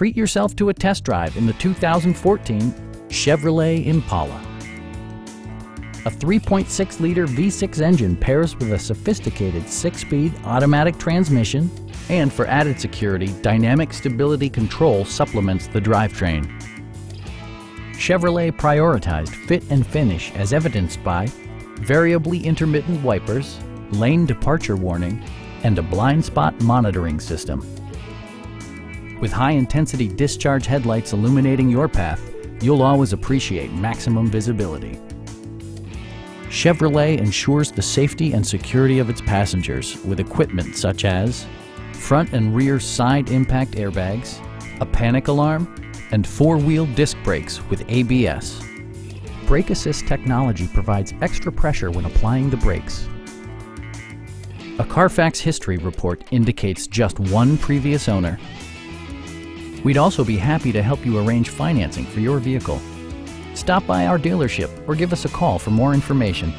treat yourself to a test drive in the 2014 Chevrolet Impala. A 3.6-liter V6 engine pairs with a sophisticated 6-speed automatic transmission, and for added security, dynamic stability control supplements the drivetrain. Chevrolet prioritized fit and finish as evidenced by variably intermittent wipers, lane departure warning, and a blind spot monitoring system. With high-intensity discharge headlights illuminating your path, you'll always appreciate maximum visibility. Chevrolet ensures the safety and security of its passengers with equipment such as front and rear side impact airbags, a panic alarm, and four-wheel disc brakes with ABS. Brake assist technology provides extra pressure when applying the brakes. A Carfax history report indicates just one previous owner. We'd also be happy to help you arrange financing for your vehicle. Stop by our dealership or give us a call for more information.